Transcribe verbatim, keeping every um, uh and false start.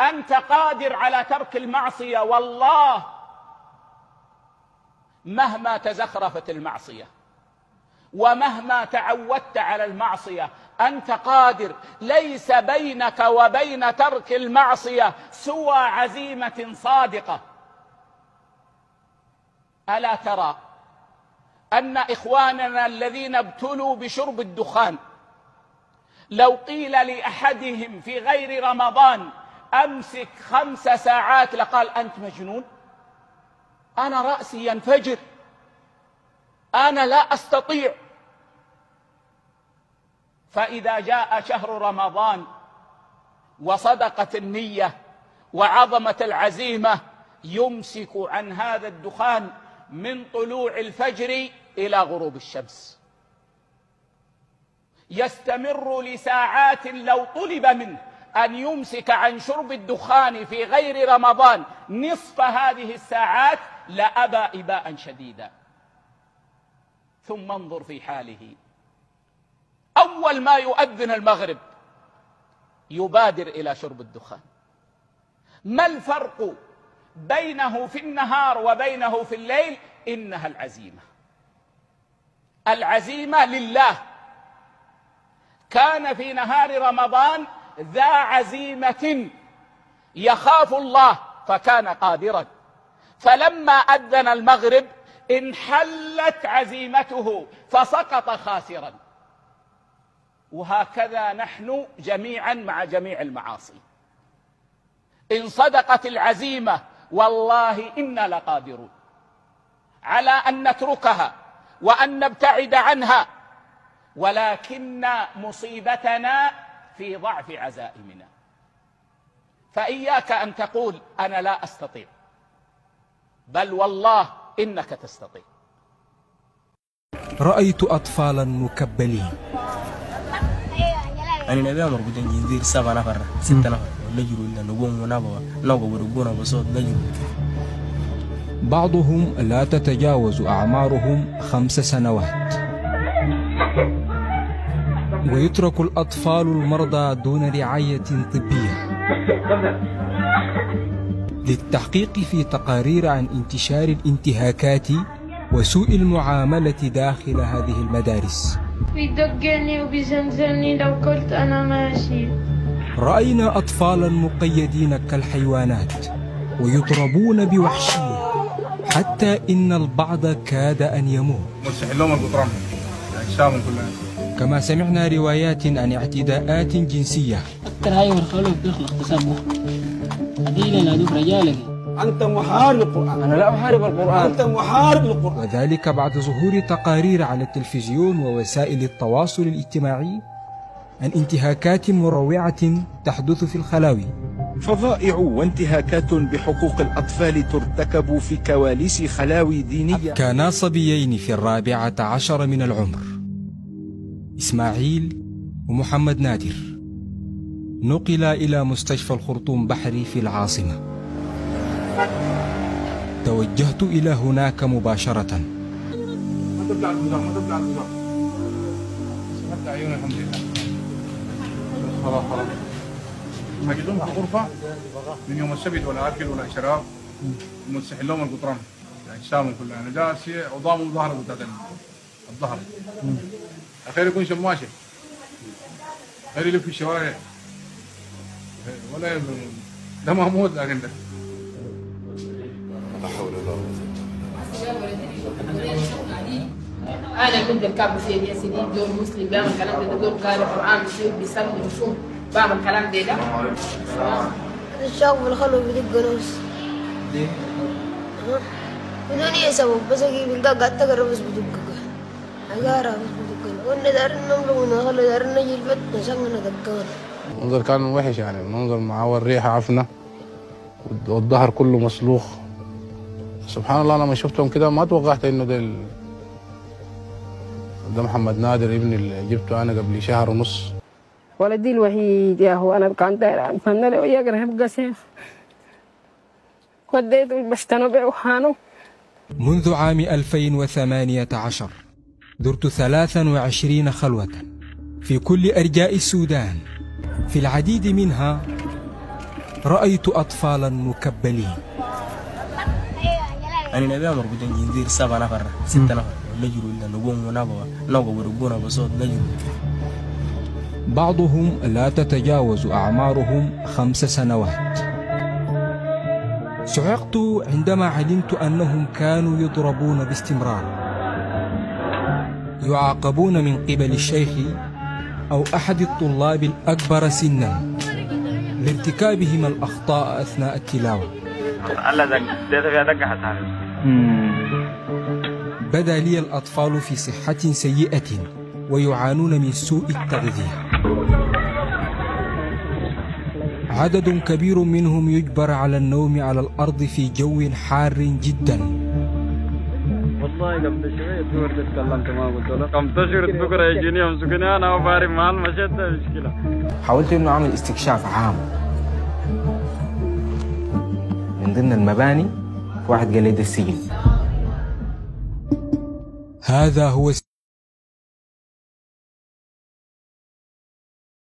أنت قادر على ترك المعصية، والله مهما تزخرفت المعصية ومهما تعودت على المعصية أنت قادر. ليس بينك وبين ترك المعصية سوى عزيمة صادقة. ألا ترى أن إخواننا الذين ابتلوا بشرب الدخان لو قيل لأحدهم في غير رمضان أمسك خمس ساعات لقال أنت مجنون، أنا رأسي ينفجر، أنا لا أستطيع. فإذا جاء شهر رمضان وصدقت النية وعظمت العزيمة يمسك عن هذا الدخان من طلوع الفجر إلى غروب الشمس، يستمر لساعات. لو طلب منه أن يمسك عن شرب الدخان في غير رمضان نصف هذه الساعات لأبى إباء شديدا. ثم انظر في حاله، أول ما يؤذن المغرب يبادر إلى شرب الدخان. ما الفرق بينه في النهار وبينه في الليل؟ إنها العزيمة، العزيمة لله. كان في نهار رمضان ذا عزيمة يخاف الله فكان قادرا، فلما أذن المغرب انحلت عزيمته فسقط خاسرا. وهكذا نحن جميعا مع جميع المعاصي، إن صدقت العزيمة والله إنا لقادرون على أن نتركها وأن نبتعد عنها، ولكن مصيبتنا في ضعف عزائمنا. فإياك أن تقول أنا لا أستطيع، بل والله إنك تستطيع. رأيت أطفالا مكبلين. أنا نبيع مربوطين جدير سبع نفر ست نفر بعضهم لا تتجاوز أعمارهم خمس سنوات، ويترك الأطفال المرضى دون رعاية طبية. للتحقيق في تقارير عن انتشار الانتهاكات وسوء المعاملة داخل هذه المدارس. بيدقني وبيزنزني لو قلت أنا ماشي. رأينا أطفالا مقيدين كالحيوانات ويضربون بوحشية، حتى إن البعض كاد أن يموت. كما سمعنا روايات عن اعتداءات جنسية. أنت محارب القرآن. أنا لا أحارب القرآن. أنت محارب القرآن. وذلك بعد ظهور تقارير على التلفزيون ووسائل التواصل الاجتماعي عن انتهاكات مروعة تحدث في الخلاوي. فظائع وانتهاكات بحقوق الأطفال ترتكب في كواليس خلاوي دينية. كانا صبيين في الرابعة عشر من العمر، إسماعيل ومحمد نادر، نقلا إلى مستشفى الخرطوم بحري في العاصمة. توجهت إلى هناك مباشرة. ما تبلع البزار، ما تبلع البزار. سمعت عيوني الحمد لله. خلاص خلاص حاجزهم في غرفه من يوم السبت، ولا اكل ولا شراب، ومستحيل لهم القطران اجسامهم كلها. انا جالس عظامهم ظهري قدام الظهر، اخير يكون شماشه، غير يلف في الشوارع ولا ده محمود. لكن ده لا حول ولا قوه. أنا كنت الكعب في يا سيدي دور مسلم، بعمل كلام ده، دور قارئ قرآن بيصير بيصلي ويصوم، بعمل كلام ده ده. الشعب الخلوي بدق رؤوس. ليه؟ بدون يسوق بس يجيب قاعد تقرب بس بدق قاعد. أقارب بس بدق. وإن دارنا نملون خلوا دارنا جلبت نشاننا دقان. المنظر كان وحش يعني، المنظر معاه الريحة عفنة والظهر كله مسلوخ. سبحان الله لما شفتهم كده ما توقعت إنه ده ده محمد نادر ابني اللي جبته انا قبل شهر ونص. ولدي الوحيد يا هو انا كنت فنان يقرا بقسم وديت بستنو بوحانو. منذ عام ألفين وثمانية عشر درت ثلاث وعشرين خلوة في كل ارجاء السودان، في العديد منها رأيت أطفالا مكبلين. أنا نبي موجودين جندير سبعة نفر ستة نفر نجروا إلا نقوم ونبوا نبوا وربنا بصوت نجروا. بعضهم لا تتجاوز أعمارهم خمس سنوات. صعقت عندما علمت أنهم كانوا يضربون باستمرار، يعاقبون من قبل الشيخ أو أحد الطلاب الأكبر سنا لارتكابهم الأخطاء أثناء التلاوة. بدا لي الأطفال في صحة سيئة ويعانون من سوء التغذية. عدد كبير منهم يجبر على النوم على الأرض في جو حار جدا. والله حاولت أن أعمل استكشاف عام. من ضمن المباني واحد قال لي ده السجن. هذا هو